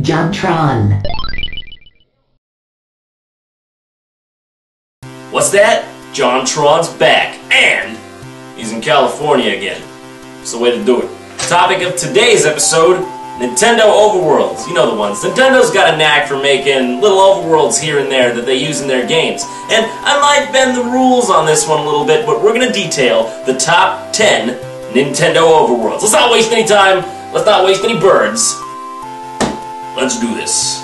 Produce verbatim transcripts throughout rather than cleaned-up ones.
JonTron. What's that? JonTron's back, and he's in California again. It's the way to do it. Topic of today's episode, Nintendo overworlds. You know the ones. Nintendo's got a knack for making little overworlds here and there that they use in their games. And I might bend the rules on this one a little bit, but we're going to detail the top ten Nintendo overworlds. Let's not waste any time. Let's not waste any birds. Let's do this.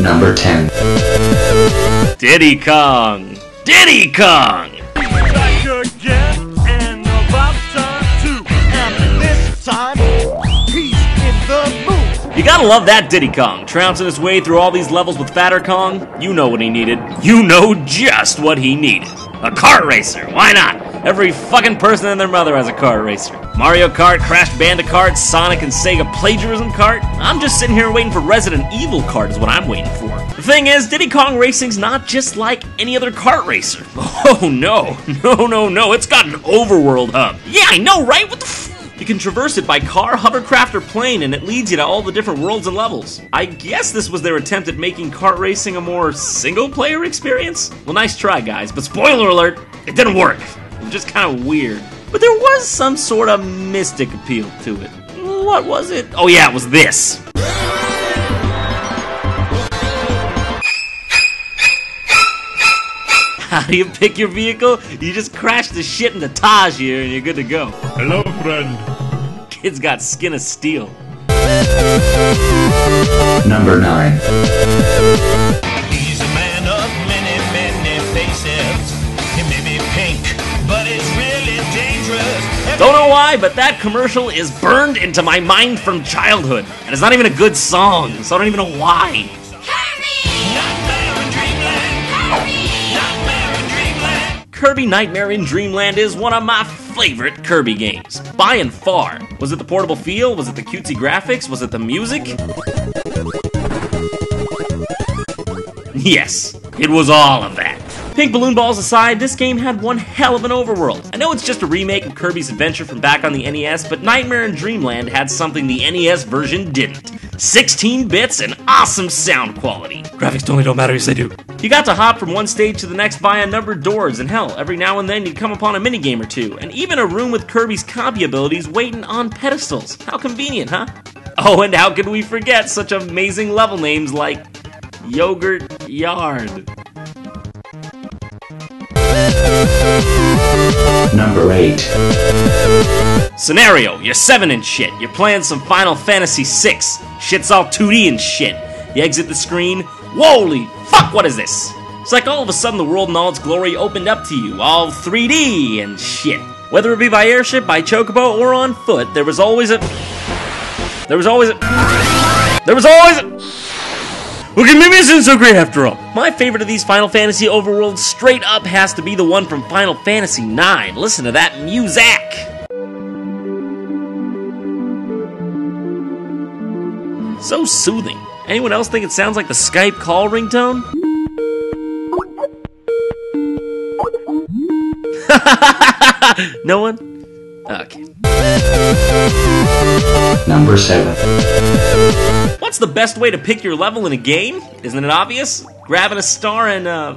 Number ten. Diddy Kong. Diddy Kong! You gotta love that Diddy Kong, trouncing his way through all these levels with Fatter Kong. You know what he needed. You know just what he needed. A kart racer, why not? Every fucking person and their mother has a kart racer. Mario Kart, Crash Bandicoot, Sonic and Sega Plagiarism Kart. I'm just sitting here waiting for Resident Evil Kart is what I'm waiting for. The thing is, Diddy Kong Racing's not just like any other kart racer. Oh no, no, no, no, it's got an overworld hub. Yeah, I know, right? What the f- You can traverse it by car, hovercraft, or plane, and it leads you to all the different worlds and levels. I guess this was their attempt at making kart racing a more single-player experience? Well, nice try, guys, but spoiler alert, it didn't work. It was just kind of weird. But there was some sort of mystic appeal to it. What was it? Oh yeah, it was this. How do you pick your vehicle? You just crash the shit into Taj here and you're good to go. Hello, friend. Kid's got skin of steel. Number nine. He's a man of many, many faces. It may be pink, but it's really dangerous. Don't know why, but that commercial is burned into my mind from childhood. And it's not even a good song, so I don't even know why. Kirby! Nightmare in Dreamland is one of my favorite Kirby games, by and far. Was it the portable feel? Was it the cutesy graphics? Was it the music? Yes, it was all of that. Pink balloon balls aside, this game had one hell of an overworld. I know it's just a remake of Kirby's Adventure from back on the N E S, but Nightmare in Dreamland had something the N E S version didn't. sixteen bits and awesome sound quality. Graphics totally don't matter, yes they do. You got to hop from one stage to the next via numbered doors, and hell, every now and then you'd come upon a minigame or two, and even a room with Kirby's copy abilities waiting on pedestals. How convenient, huh? Oh, and how could we forget such amazing level names like Yogurt Yard? Number eight. Scenario, you're seven and shit. You're playing some Final Fantasy six. Shit's all two D and shit. You exit the screen. Holy fuck, what is this? It's like all of a sudden the world in all its glory opened up to you, all three D and shit. Whether it be by airship, by chocobo, or on foot, there was always a... There was always a... There was always a... Look at me, isn't so great after all. My favorite of these Final Fantasy overworlds straight up has to be the one from Final Fantasy nine. Listen to that music. So soothing. Anyone else think it sounds like the Skype call ringtone? No one? Okay. Number seven. What's the best way to pick your level in a game? Isn't it obvious? Grabbing a star and, uh,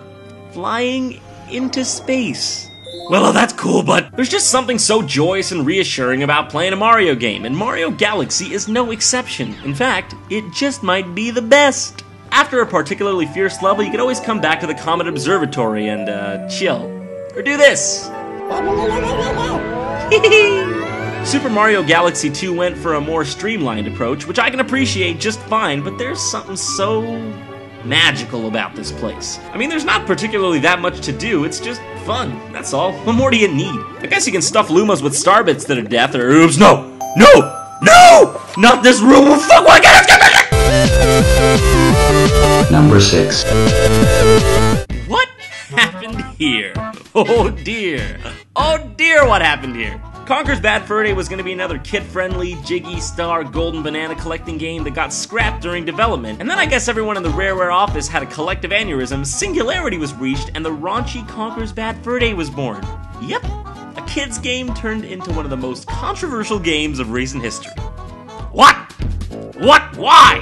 flying into space. Well, oh, that's cool, but there's just something so joyous and reassuring about playing a Mario game, and Mario Galaxy is no exception. In fact, it just might be the best. After a particularly fierce level, you can always come back to the Comet Observatory and, uh, chill. Or do this. Super Mario Galaxy two went for a more streamlined approach, which I can appreciate just fine, but there's something so magical about this place. I mean, there's not particularly that much to do, it's just fun, that's all. What more do you need? I guess you can stuff Lumas with starbits that are death or oops, no! No! No! Not this room! Oh, fuck, what I got! Number six. What happened here? Oh dear. Oh dear, what happened here? Conker's Bad Fur Day was going to be another kid-friendly, jiggy, star, golden banana collecting game that got scrapped during development, and then I guess everyone in the Rareware office had a collective aneurysm, singularity was reached, and the raunchy Conker's Bad Fur Day was born. Yep, a kid's game turned into one of the most controversial games of recent history. What? What? Why?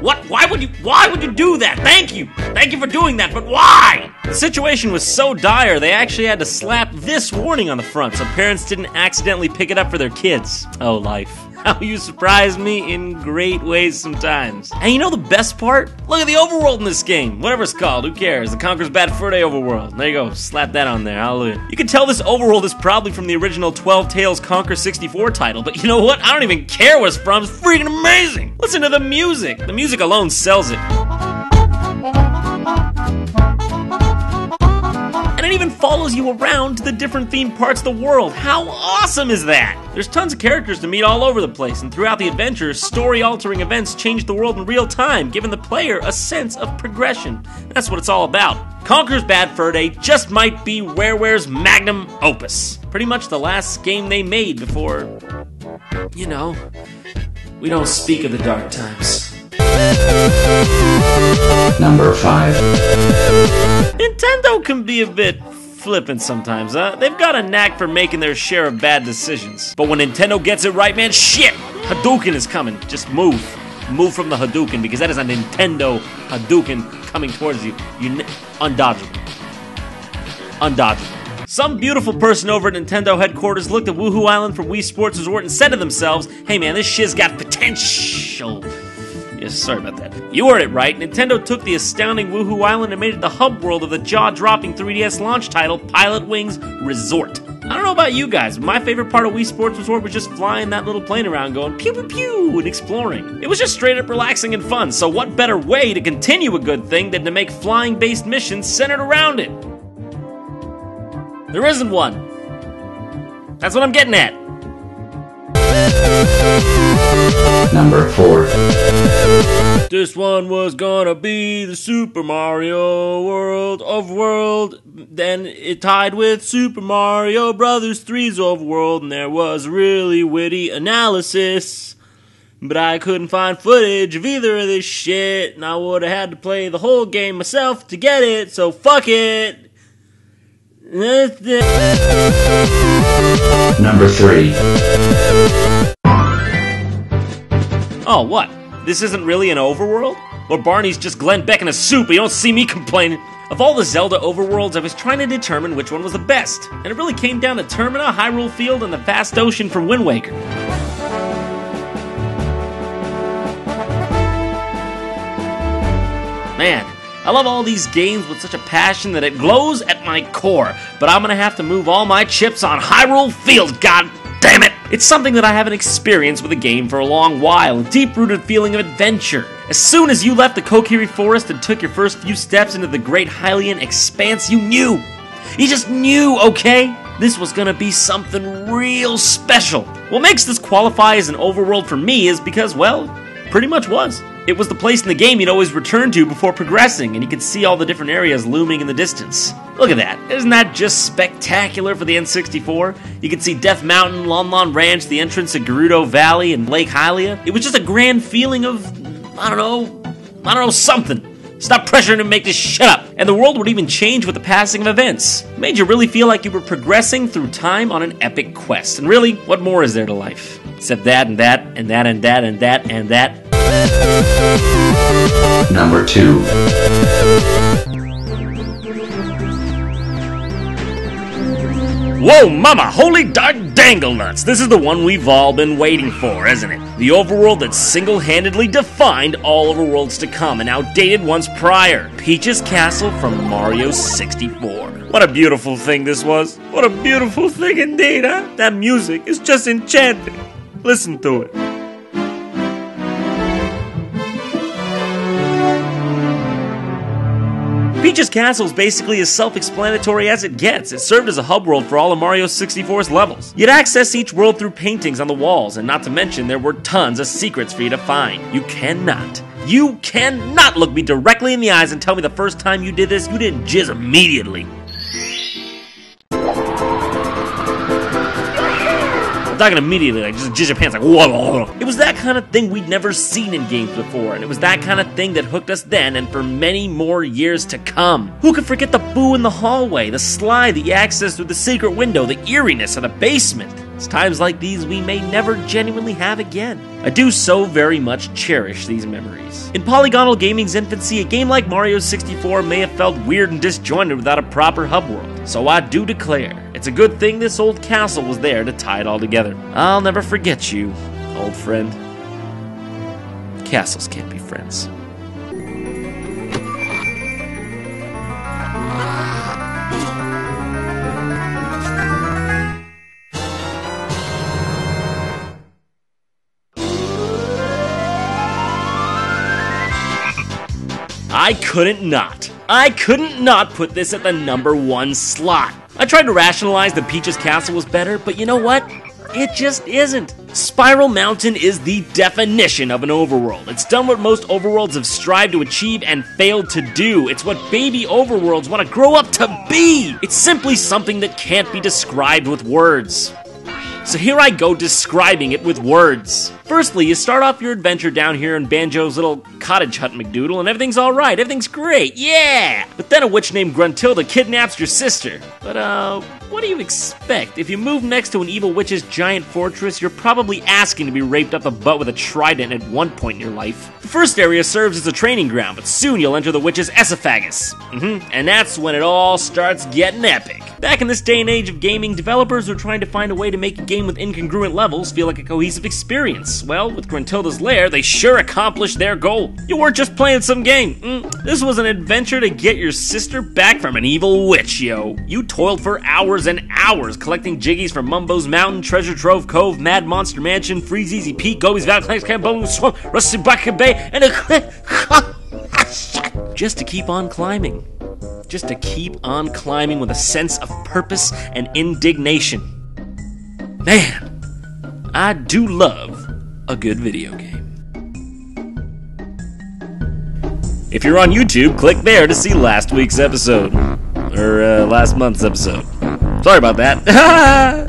What? Why would you? Why would you do that? Thank you. Thank you for doing that, but why? The situation was so dire, they actually had to slap this warning on the front so parents didn't accidentally pick it up for their kids. Oh, life. How you surprise me in great ways sometimes. And you know the best part? Look at the overworld in this game. Whatever it's called, who cares? The Conker's Bad Fur Day overworld. There you go, slap that on there, hallelujah. You can tell this overworld is probably from the original Twelve Tales Conker sixty-four title, but you know what? I don't even care where it's from, it's freaking amazing. Listen to the music. The music alone sells it. It even follows you around to the different themed parts of the world. How awesome is that? There's tons of characters to meet all over the place, and throughout the adventure, story-altering events change the world in real time, giving the player a sense of progression. That's what it's all about. Conker's Bad Fur Day just might be Rareware's magnum opus. Pretty much the last game they made before, you know, we don't speak of the dark times. Number five. Nintendo can be a bit flippant sometimes, huh? They've got a knack for making their share of bad decisions. But when Nintendo gets it right, man, shit! Hadouken is coming. Just move. Move from the Hadouken, because that is a Nintendo Hadouken coming towards you. You n- Undodgeable. Undodgeable. Some beautiful person over at Nintendo headquarters looked at Wuhu Island from Wii Sports Resort and said to themselves, hey man, this shit's got potential. Yes, sorry about that. You heard it right. Nintendo took the astounding Wuhu Island and made it the hub world of the jaw-dropping three D S launch title, Pilot Wings Resort. I don't know about you guys, but my favorite part of Wii Sports Resort was just flying that little plane around going pew pew pew and exploring. It was just straight up relaxing and fun, so what better way to continue a good thing than to make flying-based missions centered around it? There isn't one. That's what I'm getting at. Number four. This one was gonna be the Super Mario World of World. Then it tied with Super Mario Brothers three's of World, and there was really witty analysis. But I couldn't find footage of either of this shit, and I would have had to play the whole game myself to get it, so fuck it. Number three. Oh, what? This isn't really an overworld? Or Barney's just Glenn Beck in a suit, but you don't see me complaining. Of all the Zelda overworlds, I was trying to determine which one was the best. And it really came down to Termina, Hyrule Field, and the vast ocean from Wind Waker. Man, I love all these games with such a passion that it glows at my core. But I'm gonna have to move all my chips on Hyrule Field, god damn it! It's something that I haven't experienced with a game for a long while, a deep-rooted feeling of adventure. As soon as you left the Kokiri Forest and took your first few steps into the Great Hylian Expanse, you knew! You just knew, okay? This was gonna be something real special. What makes this qualify as an overworld for me is because, well, pretty much was. It was the place in the game you'd always return to before progressing, and you could see all the different areas looming in the distance. Look at that. Isn't that just spectacular for the N sixty-four? You could see Death Mountain, Lon Lon Ranch, the entrance to Gerudo Valley, and Lake Hylia. It was just a grand feeling of, I don't know, I don't know, something. Stop pressuring him and make this shut up. And the world would even change with the passing of events. It made you really feel like you were progressing through time on an epic quest. And really, what more is there to life? Except that and that and that and that and that and that. Number two. Whoa, mama, holy dark dangle nuts. This is the one we've all been waiting for, isn't it? The overworld that single-handedly defined all overworlds to come and outdated ones prior. Peach's Castle from Mario sixty-four. What a beautiful thing this was. What a beautiful thing indeed, huh? That music is just enchanting. Listen to it. Peach's Castle is basically as self-explanatory as it gets. It served as a hub world for all of Mario sixty-four's levels. You'd access each world through paintings on the walls, and not to mention there were tons of secrets for you to find. You cannot, you cannot look me directly in the eyes and tell me the first time you did this, you didn't jizz immediately. Not gonna immediately, like, just jizz your pants, like, whoa, whoa. It was that kind of thing we'd never seen in games before, and it was that kind of thing that hooked us then and for many more years to come. Who could forget the boo in the hallway, the slide that you accessed through the secret window, the eeriness of the basement? It's times like these we may never genuinely have again. I do so very much cherish these memories. In polygonal gaming's infancy, a game like Mario sixty-four may have felt weird and disjointed without a proper hub world. So I do declare, it's a good thing this old castle was there to tie it all together. I'll never forget you, old friend. Castles can't be friends. I couldn't not. I couldn't not put this at the number one slot. I tried to rationalize that Peach's Castle was better, but you know what? It just isn't. Spiral Mountain is the definition of an overworld. It's done what most overworlds have strived to achieve and failed to do. It's what baby overworlds want to grow up to be. It's simply something that can't be described with words. So here I go describing it with words. Firstly, you start off your adventure down here in Banjo's little cottage hut McDoodle, and everything's alright, everything's great, yeah! But then a witch named Gruntilda kidnaps your sister. But, uh, what do you expect? If you move next to an evil witch's giant fortress, you're probably asking to be raped up the butt with a trident at one point in your life. The first area serves as a training ground, but soon you'll enter the witch's esophagus. Mm-hmm. And that's when it all starts getting epic. Back in this day and age of gaming, developers were trying to find a way to make a game with incongruent levels feel like a cohesive experience. Well, with Gruntilda's Lair, they sure accomplished their goal. You weren't just playing some game. Mm, this was an adventure to get your sister back from an evil witch, yo. You toiled for hours and hours collecting jiggies from Mumbo's Mountain, Treasure Trove Cove, Mad Monster Mansion, Freezeezy Peak, Gobi's Valley, Clank's Cambone, Swamp, Rusty Bucket Bay, and a just to keep on climbing. Just to keep on climbing with a sense of purpose and indignation. Man, I do love a good video game. If you're on YouTube, click there to see last week's episode. Or uh, last month's episode. Sorry about that.